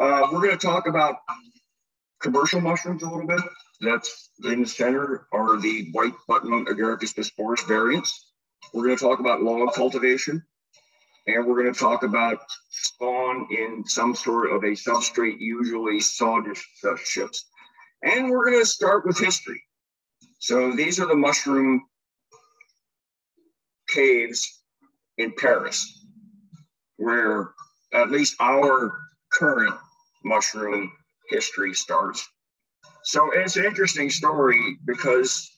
We're going to talk about commercial mushrooms a little bit. That's in the center are the white buttonmount agaricus bisporus variants. We're going to talk about log cultivation, and we're going to talk about spawn in some sort of a substrate, usually sawdust chips. And we're going to start with history. So these are the mushroom caves in Paris, where at least our current mushroom history starts. So it's an interesting story because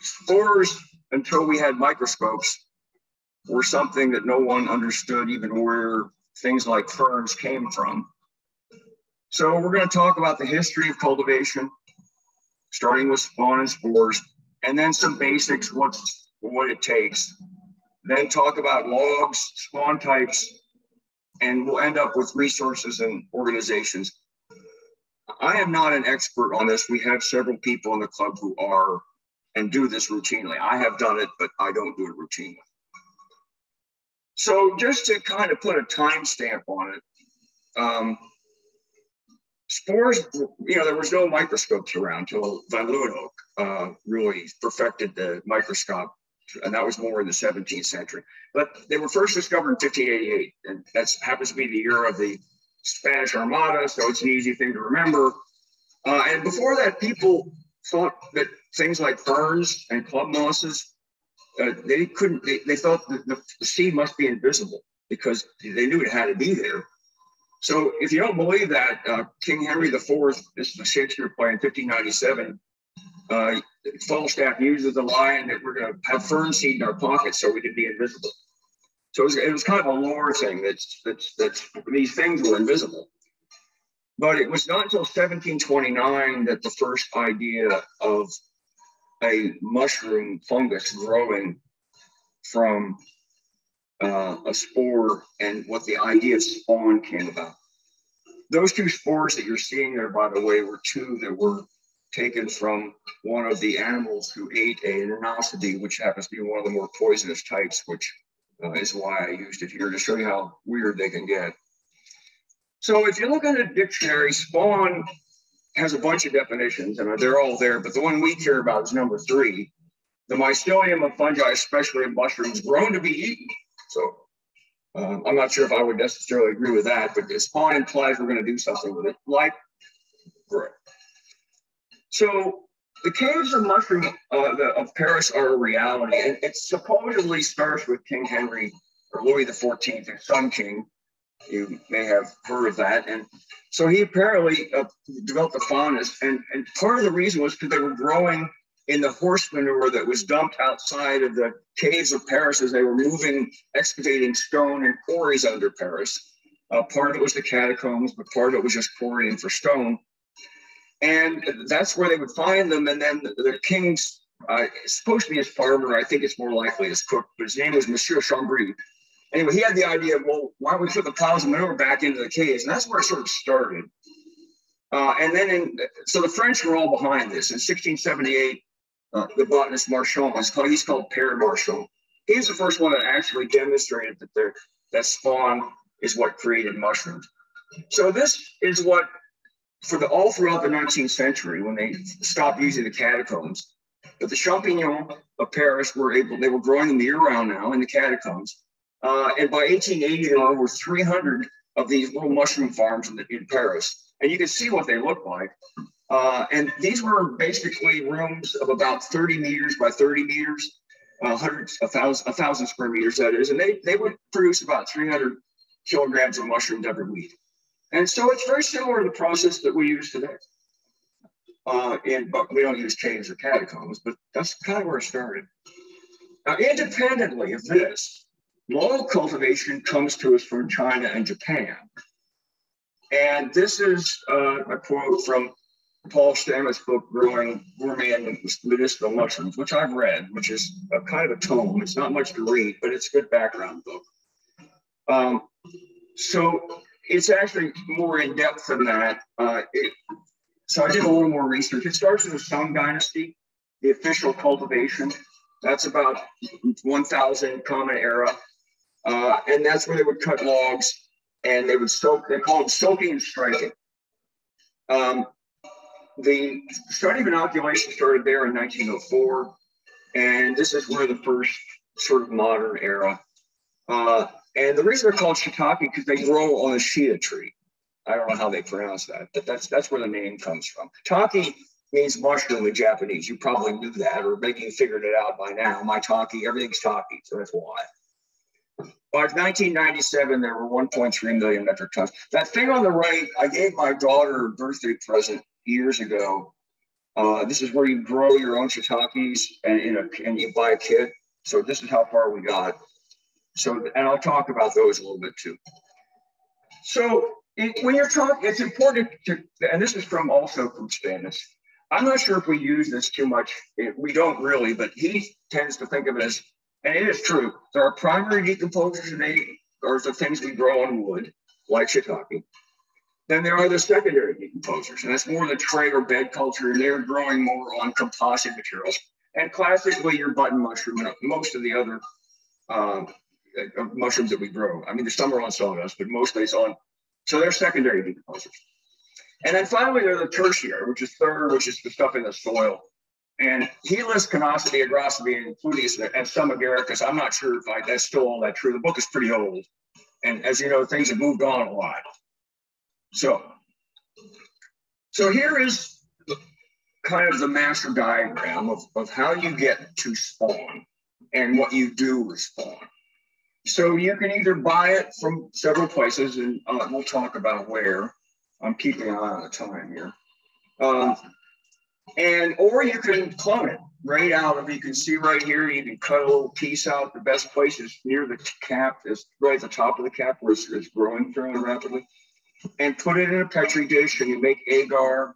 spores, until we had microscopes, were something that no one understood, even where things like ferns came from. So we're going to talk about the history of cultivation, starting with spawn and spores, and then some basics, what it takes. Then talk about logs, spawn types, and we'll end up with resources and organizations. I am not an expert on this. We have several people in the club who are and do this routinely. I have done it, but I don't do it routinely. So just to kind of put a timestamp on it, spores, you know, there was no microscopes around until Van Leeuwenhoek really perfected the microscope, and that was more in the 17th century. But they were first discovered in 1588, and that happens to be the year of the Spanish Armada, so it's an easy thing to remember. And before that, people thought that things like ferns and club mosses, they thought that the seed must be invisible because they knew it had to be there. So if you don't believe that, King Henry IV, this is a Shakespeare play in 1597, Falstaff uses the line that we're going to have fern seed in our pockets so we can be invisible. So it was kind of a lore thing that these things were invisible. But it was not until 1729 that the first idea of a mushroom fungus growing from a spore and what the idea of spawn came about. Those two spores that you're seeing there, by the way, were two that were taken from one of the animals who ate an anosode, which happens to be one of the more poisonous types, which is why I used it here to show you how weird they can get. So if you look at a dictionary, spawn has a bunch of definitions, and they're all there, but the one we care about is number 3, the mycelium of fungi, especially of mushrooms, grown to be eaten. So I'm not sure if I would necessarily agree with that, but the spawn implies we're going to do something with it, like growth. So the caves of Paris are a reality, and it supposedly starts with King Henry, or Louis XIV, the Sun King. You may have heard of that. And so he apparently developed a fondness, and part of the reason was because they were growing in the horse manure that was dumped outside of the caves of Paris as they were excavating stone and quarries under Paris. Part of it was the catacombs, but part of it was just quarrying for stone. And that's where they would find them. And then the king's, it's supposed to be his farmer, I think it's more likely his cook, but his name was Monsieur Chambri. Anyway, he had the idea of, well, why don't we put the piles of manure back into the caves? And that's where it sort of started. And then, so the French were all behind this. In 1678, the botanist Marchand, he's called Père Marchand. He's the first one that actually demonstrated that that spawn is what created mushrooms. So this is what, all throughout the 19th century, when they stopped using the catacombs, but the champignons of Paris they were growing them year-round now in the catacombs. And by 1880, there were over 300 of these little mushroom farms in Paris. And you can see what they look like. And these were basically rooms of about 30 meters by 30 meters, 1,000 square meters, that is. And they would produce about 300 kilograms of mushrooms every week. And so it's very similar to the process that we use today. But we don't use caves or catacombs, but that's kind of where it started. Now, independently of this, log cultivation comes to us from China and Japan. And this is a quote from Paul Stamets' book, Growing Gourmet and Medicinal Mushrooms, which I've read, which is a kind of a tome. It's not much to read, but it's a good background book. So it's actually more in depth than that. So I did a little more research. It starts with the Song Dynasty, the official cultivation. That's about 1000 Common Era. And that's where they would cut logs and they would soak. They called soaking and striking. The study of inoculation started there in 1904, and this is one of the first sort of modern era. And the reason they're called shiitake because they grow on a shita tree. I don't know how they pronounce that, but that's where the name comes from. Taki means mushroom in Japanese. You probably knew that, or maybe you figured it out by now. My taki, everything's taki, so that's why. By 1997, there were 1.3 million metric tons. That thing on the right, I gave my daughter a birthday present years ago. This is where you grow your own shiitakes and you buy a kit. So this is how far we got. So, and I'll talk about those a little bit too. So when you're talking, it's important to, and this is from also from Stamets. I'm not sure if we use this too much. We don't really, but he tends to think of it as, and it is true, there are primary decomposers, and they are the things we grow on wood, like shiitake. Then there are the secondary decomposers, and that's more the tray or bed culture, and they're growing more on composite materials. And classically, your button mushroom and most of the other mushrooms that we grow. I mean, there's some are on sawdust, but mostly it's on, so they're secondary decomposers. And then finally, there are the tertiary, which is third, which is the stuff in the soil. And he lists Canossidae, Agroscidae, and Pluteus, and some agaricus. I'm not sure if that's still all that true. The book is pretty old. And as you know, things have moved on a lot. So here is kind of the master diagram of how you get to spawn and what you do with spawn. So you can either buy it from several places, and we'll talk about where. I'm keeping an eye on the time here. Or you can clone it right out of, you can see right here, you can cut a little piece out. The best place is near the cap, is right at the top of the cap where it's growing fairly rapidly, and put it in a petri dish and you make agar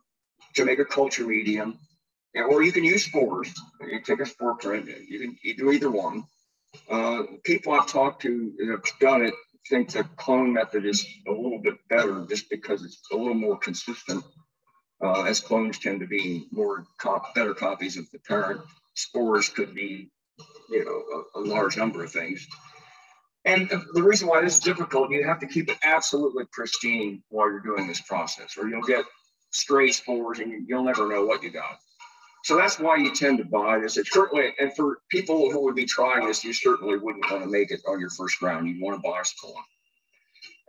to make a culture medium. Or you can use spores, you take a spore print, you do either one. People I've talked to that have done it think the clone method is a little bit better just because it's a little more consistent. As clones tend to be more better copies of the parent, spores could be, you know, a large number of things. And the reason why this is difficult, you have to keep it absolutely pristine while you're doing this process, or you'll get stray spores and you'll never know what you got. So that's why you tend to buy this. It's certainly, and for people who would be trying this, you certainly wouldn't want to make it on your first round. You'd want to buy a spawn.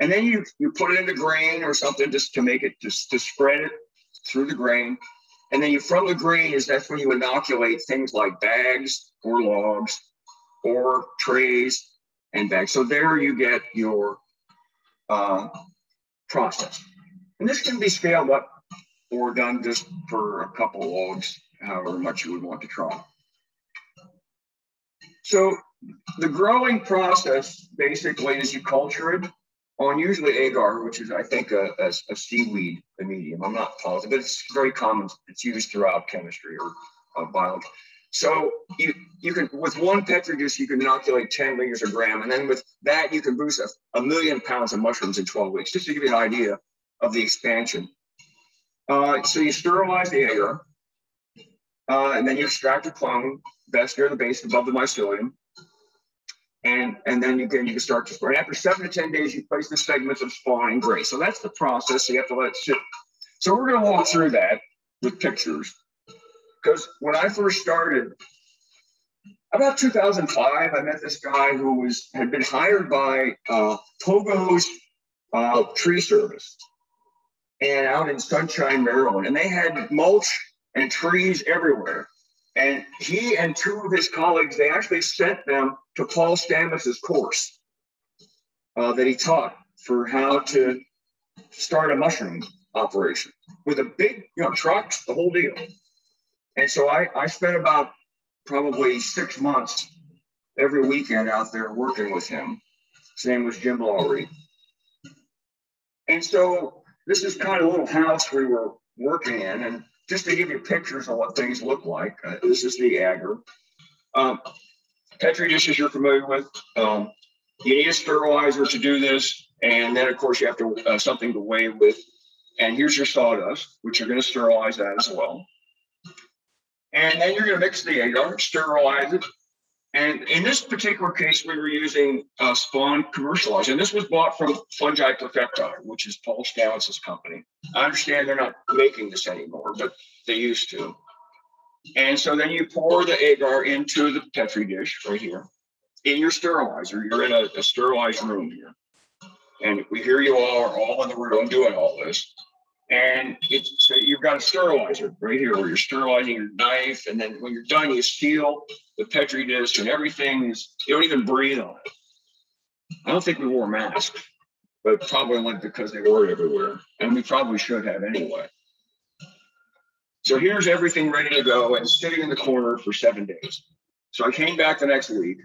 And then you put it in the grain or something just to make it, just to spread it through the grain, and then from the grain is that's when you inoculate things like bags or logs or trays and bags. So there you get your process, and this can be scaled up or done just for a couple logs, however much you would want to try. So the growing process basically is you culture it on usually agar, which is, I think, a seaweed medium. I'm not positive, but it's very common. It's used throughout chemistry or biology. So you can, with one petri dish, you can inoculate 10 liters a gram. And then with that, you can boost a million pounds of mushrooms in 12 weeks, just to give you an idea of the expansion. So you sterilize the agar, and then you extract a clone, best near the base above the mycelium. And then you can start to spread. After 7 to 10 days, you place the segments of spawn in gray. So that's the process. So you have to let it sit. So we're going to walk through that with pictures. Because when I first started, about 2005, I met this guy who had been hired by Pogo's Tree Service, and out in Sunshine, Maryland, and they had mulch and trees everywhere. And he and two of his colleagues, they actually sent them to Paul Stamets' course that he taught for how to start a mushroom operation with a big, you know, trucks, the whole deal. And so I spent about probably 6 months every weekend out there working with him. His name was Jim Lowry. And so this is kind of a little house we were working in, and just to give you pictures of what things look like. This is the agar. Petri dishes you're familiar with. You need a sterilizer to do this. And then, of course, you have to something to weigh with. And here's your sawdust, which you're going to sterilize that as well. And then you're going to mix the agar, sterilize it, And in this particular case, we were using spawn commercialized. And this was bought from Fungi Perfecti, which is Paul Stamets' company. I understand they're not making this anymore, but they used to. And so then you pour the agar into the Petri dish right here in your sterilizer. You're in a sterilized room here. And we hear you all are all in the room doing all this. And it's, so you've got a sterilizer right here where you're sterilizing your knife. And then when you're done, you seal the Petri dish and everything. You don't even breathe on it. I don't think we wore masks, but probably only because they were everywhere. And we probably should have anyway. So here's everything ready to go and sitting in the corner for 7 days. So I came back the next week.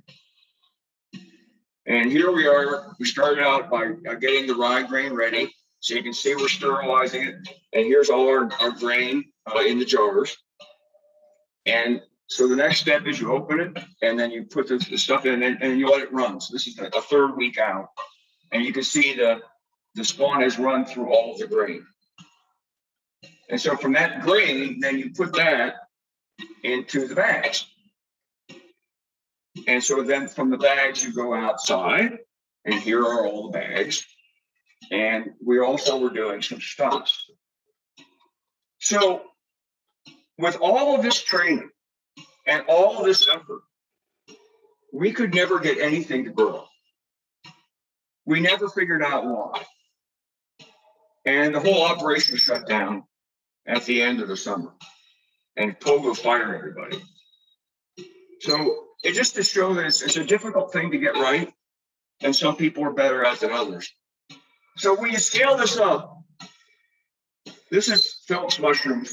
And here we are. We started out by getting the rye grain ready. So you can see we're sterilizing it. And here's all our grain in the jars. And so the next step is you open it and then you put the stuff in and you let it run. So this is the third week out. And you can see the spawn has run through all of the grain. And so from that grain, then you put that into the bags. And so then from the bags, you go outside. And here are all the bags. And we also were doing some stumps. So with all of this training and all of this effort, we could never get anything to grow. We never figured out why. And the whole operation shut down at the end of the summer. And Pogo fired everybody. So it just to show that it's a difficult thing to get right. And some people are better at it than others. So when you scale this up, this is Phillips Mushrooms,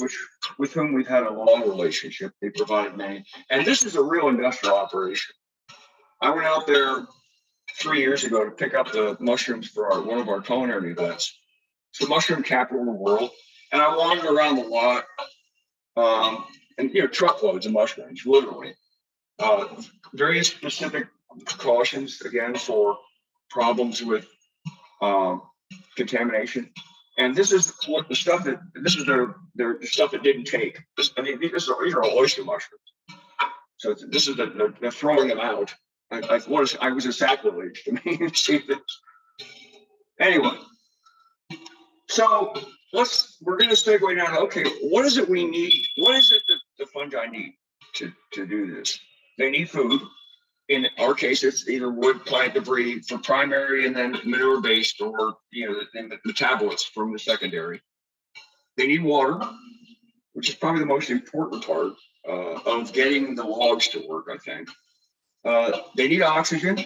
with whom we've had a long relationship. They provided many. And this is a real industrial operation. I went out there 3 years ago to pick up the mushrooms for one of our culinary events. It's the mushroom capital of the world. And I wandered around the lot and, you know, truckloads of mushrooms, literally. Very specific precautions, again, for problems with contamination. And this is what the stuff that their stuff that didn't take. These are all oyster mushrooms. So this is they're throwing them out. I was a sacrilege to me to see this. Anyway, so we're going to segue down. Okay, what is it we need? What is it that the fungi need to do this? They need food. In our case, it's either wood, plant debris for primary and then manure-based, or, you know, the metabolites from the secondary. They need water, which is probably the most important part of getting the logs to work, I think. They need oxygen,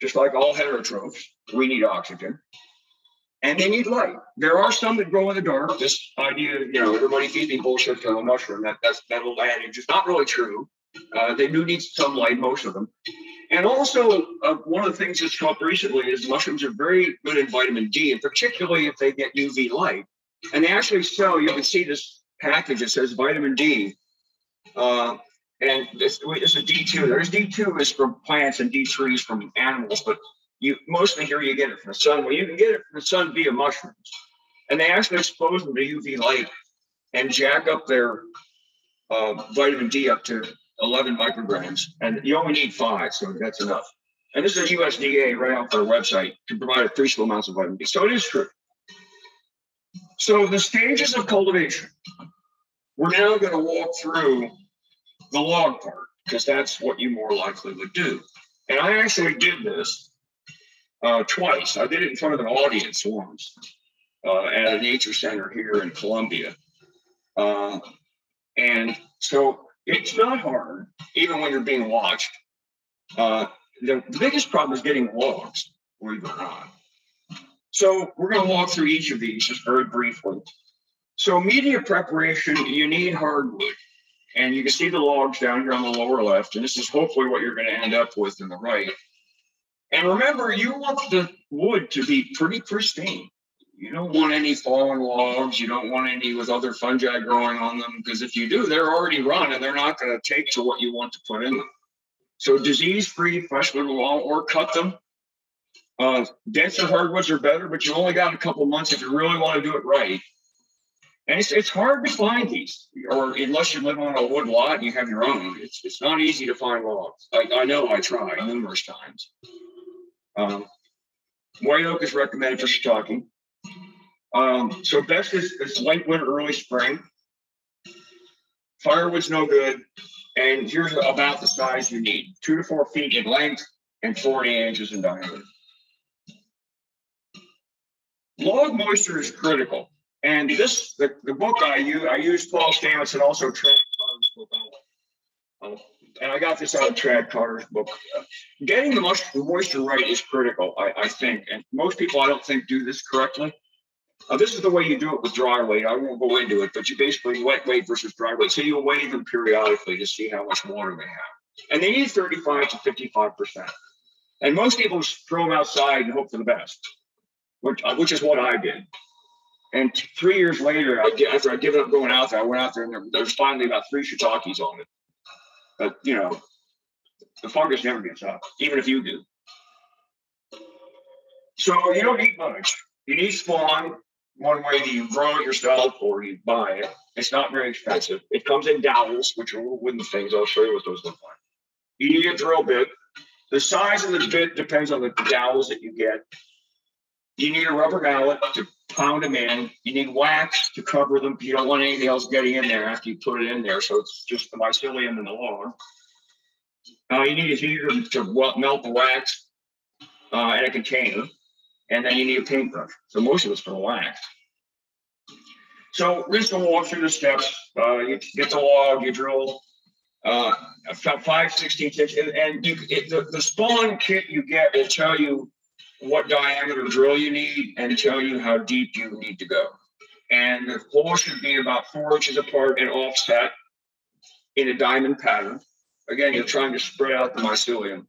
just like all heterotrophs. We need oxygen. And they need light. There are some that grow in the dark. This idea, you know, everybody feeds me bullshit to a mushroom, that little adage is not really true. They do need some light, most of them. And also, one of the things that's come up recently is mushrooms are very good in vitamin D, and particularly if they get UV light. And they actually sell, you can see this package that says vitamin D. And it's a D2. There's D2 is from plants and D3 is from animals, but you mostly here you get it from the sun. Well, you can get it from the sun via mushrooms. And they actually expose them to UV light and jack up their vitamin D up to 11 micrograms, and you only need 5, so that's enough. And this is USDA right off their website to provide appreciable amounts of vitamin D. So it is true. So the stages of cultivation, we're now going to walk through the log part, because that's what you more likely would do. And I actually did this twice. I did it in front of an audience once at a nature center here in Columbia. And so it's not hard, even when you're being watched. The biggest problem is getting logs, believe it or not. So we're going to walk through each of these just very briefly. So media preparation, you need hardwood. And you can see the logs down here on the lower left. And this is hopefully what you're going to end up with in the right. And remember, you want the wood to be pretty pristine. You don't want any fallen logs. You don't want any with other fungi growing on them, because if you do, they're already run and they're not going to take to what you want to put in them. So disease-free, fresh little log, or cut them. Denser hardwoods are better, but you only got a couple months if you really want to do it right. And it's hard to find these, or unless you live on a wood lot and you have your own, it's not easy to find logs. I know I tried numerous times. White oak is recommended for shiitake. So best is late winter, early spring. Firewood's no good. And here's about the size you need, 2 to 4 feet in length and 48 inches in diameter. Log moisture is critical. And this, the book I used Paul Stamets and also Trad Cotter's book. And I got this out of Trad Cotter's book. Getting the moisture right is critical, I think. And most people, I don't think, do this correctly. This is the way you do it with dry weight. I won't go into it, but you basically wet weight versus dry weight. So you'll weigh them periodically to see how much water they have. And they need 35 to 55%. And most people just throw them outside and hope for the best, which is what I did. And 3 years later, after I'd given up going out there, I went out there and there's finally about 3 shiitakes on it. But, you know, the fungus never gets up, even if you do. So you don't need much. You need spawn. One way that you grow it yourself or you buy it. It's not very expensive. It comes in dowels, which are little wooden things. I'll show you what those look like. You need a drill bit. The size of the bit depends on the dowels that you get. You need a rubber mallet to pound them in. You need wax to cover them. You don't want anything else getting in there after you put it in there. So it's just the mycelium and the log. You need a heater to melt the wax and a container. And then you need a paintbrush. So most of it's for the wax. So we're just going to walk through the steps. You get the log, you drill about 5/16 inch. And the spawn kit you get will tell you what diameter drill you need and tell you how deep you need to go. And the hole should be about 4 inches apart and offset in a diamond pattern. Again, you're trying to spread out the mycelium.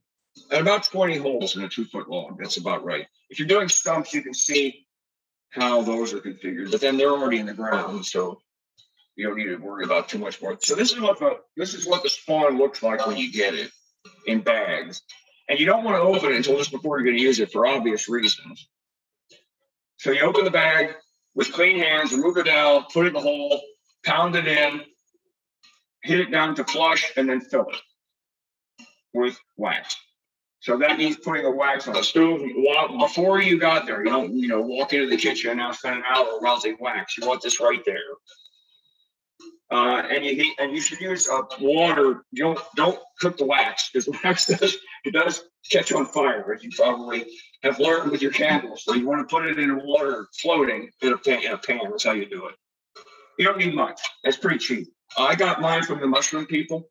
And about 20 holes in a 2-foot log. That's about right. If you're doing stumps, you can see how those are configured, but then they're already in the ground, so you don't need to worry about too much more. So this is what the spawn looks like when you get it in bags. And you don't want to open it until just before you're going to use it for obvious reasons. So you open the bag with clean hands, remove it out, put it in the hole, pound it in, hit it down to flush, and then fill it with wax. So that means putting the wax on the stove before you got there. You don't, you know, walk into the kitchen and now spend an hour rousing wax. You want this right there. And you should use water. Don't cook the wax, because wax does catch on fire, as you probably have learned with your candles. So you want to put it in water floating in a pan. That's how you do it. You don't need much. It's pretty cheap. I got mine from the Mushroom People,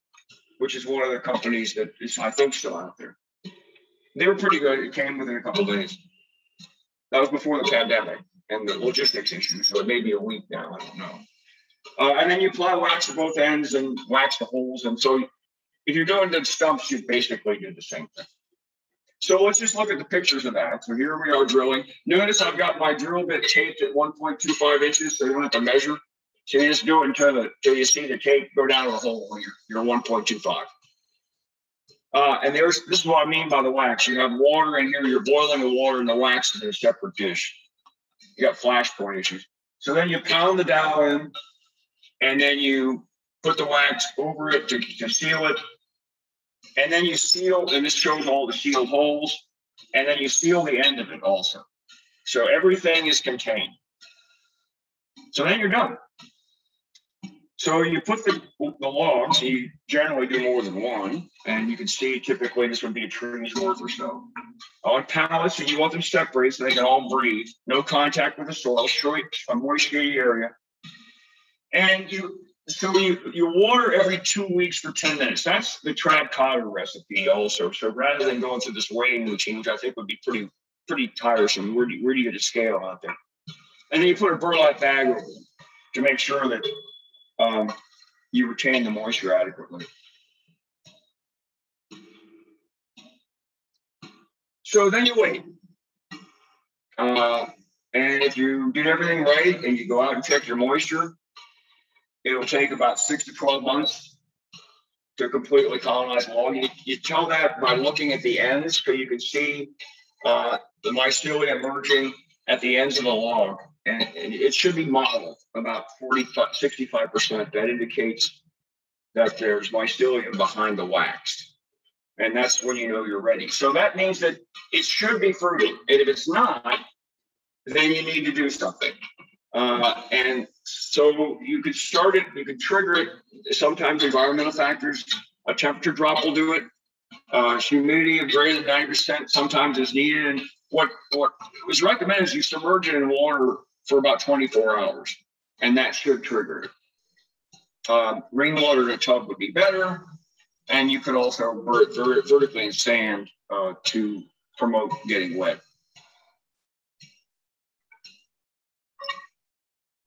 which is one of the companies that is, I think, still out there. They were pretty good. It came within a couple of days. That was before the pandemic and the logistics issue. So it may be a week now. I don't know. And then you apply wax to both ends and wax the holes. And so if you're doing the stumps, you basically do the same thing. So let's just look at the pictures of that. So here we are drilling. Notice I've got my drill bit taped at 1.25 inches, so you don't have to measure. So you just do it until you see the tape go down to the hole when you're 1.25. And this is what I mean by the wax. You have water in here, you're boiling the water and the wax is in a separate dish. You got flashpoint issues. So then you pound the dowel in, and then you put the wax over it to seal it. And then you seal, and this shows all the sealed holes. And then you seal the end of it also. So everything is contained. So then you're done. So you put the logs, you generally do more than one, and you can see typically this would be a tree's worth or so. On pallets, and you want them separate so they can all breathe, no contact with the soil, short, a moist, shady area. And you water every 2 weeks for 10 minutes. That's the Trad Cotter recipe also. So rather than going through this weighing routine, which I think would be pretty tiresome, where do you get a scale out there? And then you put a burlap bag over them to make sure that you retain the moisture adequately. So then you wait. And if you did everything right and you go out and check your moisture, it'll take about 6 to 12 months to completely colonize log. You tell that by looking at the ends, so you can see the mycelium emerging at the ends of the log. and it should be modeled about 45–65%. That indicates that there's mycelium behind the wax, and that's when you know you're ready. So that means that it should be fruiting, and if it's not, then you need to do something. And so you could start it, you could trigger it. Sometimes environmental factors, a temperature drop will do it. Humidity of greater than 90% sometimes is needed. And what was recommended is you submerge it in water for about 24 hours, and that should trigger it. Rainwater in a tub would be better, and you could also vertically in sand to promote getting wet.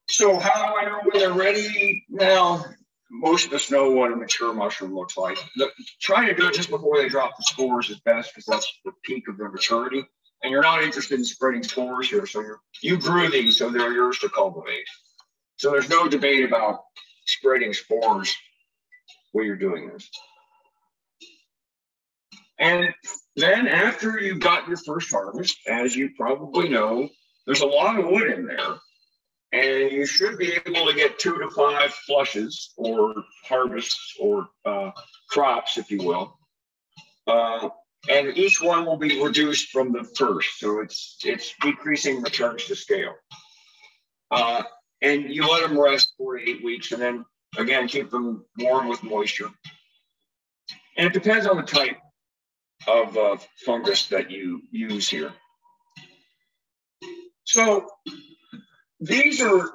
So how do I know when they're ready? Now, most of us know what a mature mushroom looks like. Trying to do it just before they drop the spores is best, because that's the peak of their maturity. And you're not interested in spreading spores here. So you grew these, so they're yours to cultivate. So there's no debate about spreading spores when you're doing this. And then after you've got your first harvest, as you probably know, there's a lot of wood in there. And you should be able to get 2 to 5 flushes or harvests or crops, if you will. And each one will be reduced from the first. So it's decreasing returns to scale. And you let them rest for 8 weeks, and then again, keep them warm with moisture. And it depends on the type of fungus that you use here. So these are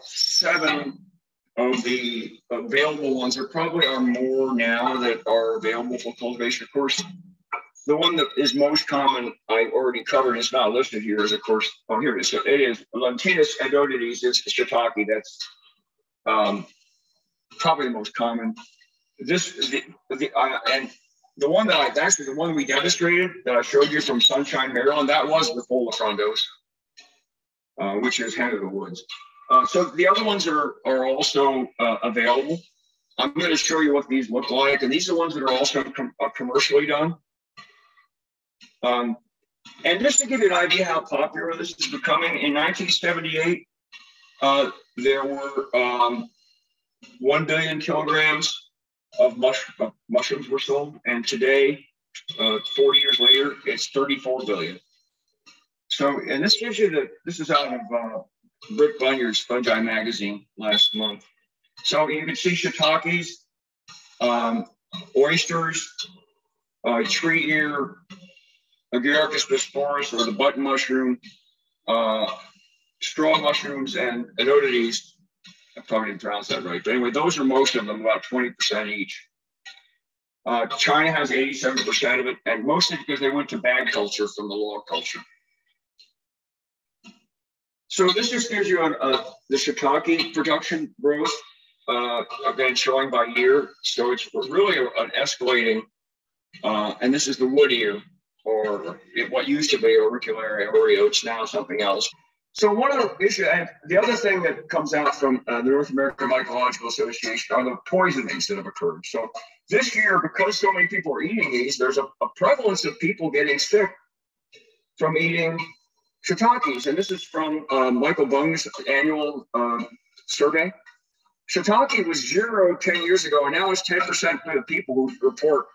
7 of the available ones. There probably are more now that are available for cultivation. Of course, the one that is most common I already covered, it's not listed here, is of course, oh, here it is. So it is Lentinus edodes, it's shiitake. That's probably the most common. And the one that I actually, the one we demonstrated that I showed you from Sunshine, Maryland, that was the Polyporus frondosus. Which is head of the woods. So the other ones are also available. I'm going to show you what these look like. And these are the ones that are also commercially done. And just to give you an idea how popular this is becoming, in 1978, there were 1 billion kilograms of mushrooms were sold. And today, 40 years later, it's 34 billion. So, and this gives you the, this is out of Britt Bunyard's Fungi Magazine last month. So you can see shiitakes, oysters, tree ear, agaricus bisporus, or the button mushroom, straw mushrooms, and edodes. I probably didn't pronounce that right. But anyway, those are most of them, about 20% each. China has 87% of it, and mostly because they went to bag culture from the log culture. So this just gives you the shiitake production growth, again, showing by year. So it's really an escalating, and this is the wood ear, or what used to be auricularia, oreo, it's now something else. So one of the issues, and the other thing that comes out from the North American Mycological Association are the poisonings that have occurred. So this year, because so many people are eating these, there's a prevalence of people getting sick from eating shiitakes, and this is from Michael Bung's annual survey. Shiitake was 0 10 years ago, and now it's 10% of people who report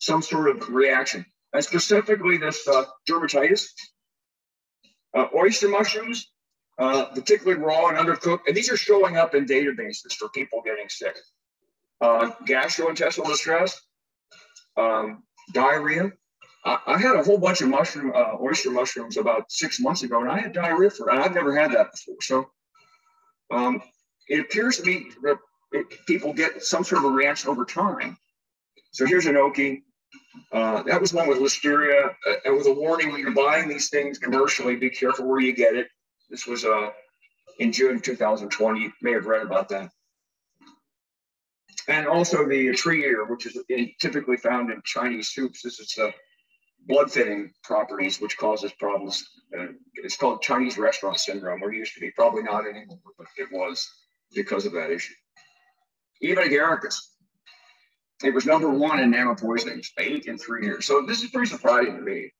some sort of reaction. And specifically this dermatitis, oyster mushrooms, particularly raw and undercooked, and these are showing up in databases for people getting sick. Gastrointestinal distress, diarrhea. I had a whole bunch of mushroom, oyster mushrooms about 6 months ago, and I had diarrhea for it, and I've never had that before. So it appears to me that people get some sort of a reaction over time. So here's an Oki. That was one with Listeria, and with a warning, when you're buying these things commercially, be careful where you get it. This was in June 2020. You may have read about that. And also the tree ear, which is typically found in Chinese soups. This is the blood thinning properties, which causes problems. It's called Chinese restaurant syndrome, or used to be, probably not anymore, but it was because of that issue. Even agaricus, it was number 1 in nano poisonings, 8 in 3 years. So this is pretty surprising to me.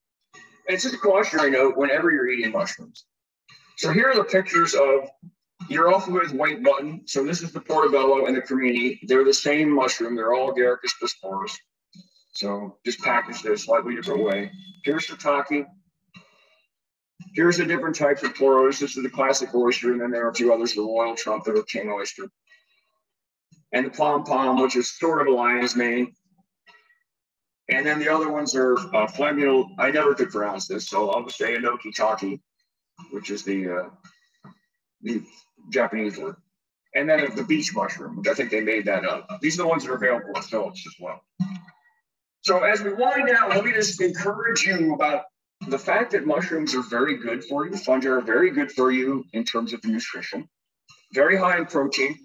it's just a cautionary note whenever you're eating mushrooms. So here are the pictures of, you're off with white button. So this is the portobello and the cremini. They're the same mushroom. They're all agaricus bisporus. So just packaged in a slightly different way. Here's shiitake. Here's the different types of pleuros. This is the classic oyster, and then there are a few others, the royal trumpet or king oyster. And the pom-pom, which is sort of a lion's mane. And then the other ones are flammula. I never could pronounce this, so I'll just say auricularia, which is the Japanese word. And then the beach mushroom, which I think they made that up. These are the ones that are available in Phillips as well. So as we wind down, let me just encourage you about the fact that mushrooms are very good for you. Fungi are very good for you in terms of nutrition, very high in protein.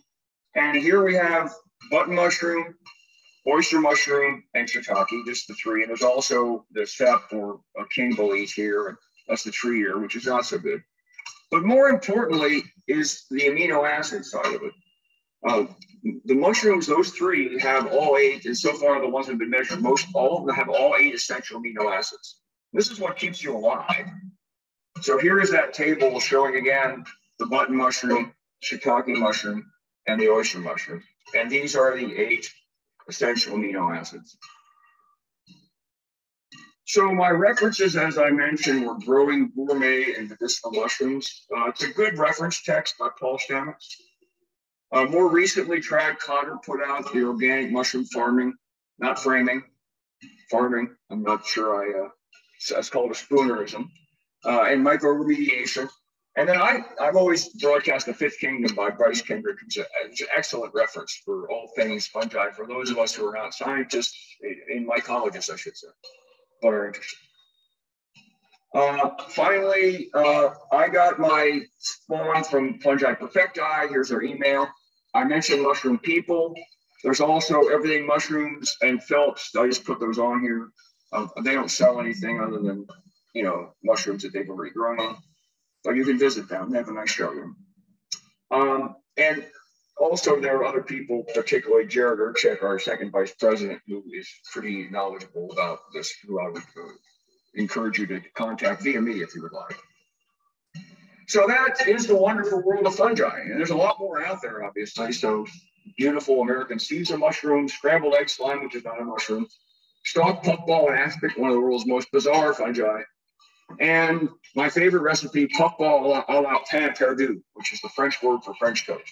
And here we have button mushroom, oyster mushroom, and shiitake, just the three. And there's also the sap or king bolete here. That's the tree here, which is not so good. But more importantly is the amino acid side of it. The mushrooms, those three have all eight, and so far the ones that have been measured, most all of them have all eight essential amino acids. This is what keeps you alive. So here is that table showing again the button mushroom, shiitake mushroom, and the oyster mushroom. And these are the eight essential amino acids. So my references, as I mentioned, were Growing Gourmet and Medicinal Mushrooms. It's a good reference text by Paul Stamets. More recently, Trad Cotter put out the Organic Mushroom Farming, not Framing, Farming. I'm not sure it's called a spoonerism, and Micro-remediation. And then I've always broadcast The Fifth Kingdom by Bryce Kendrick, which is an excellent reference for all things fungi, for those of us who are not scientists, in mycologists, I should say, but are interested. Finally, I got my spawn from Fungi Perfecti. Here's their email. I mentioned Mushroom People. There's also Everything Mushrooms and Phelps. I just put those on here. They don't sell anything other than, you know, mushrooms that they've already grown on. But you can visit them. They have a nice showroom. And also there are other people, particularly Jared Urchak, our second vice president, who is pretty knowledgeable about this, who I would encourage you to contact via me if you would like. So that is the wonderful world of fungi. And there's a lot more out there, obviously. So beautiful American Caesar mushroom, scrambled egg slime, which is not a mushroom, stalk puffball and aspic, one of the world's most bizarre fungi. And my favorite recipe, puffball à la pain perdu, which is the French word for French toast.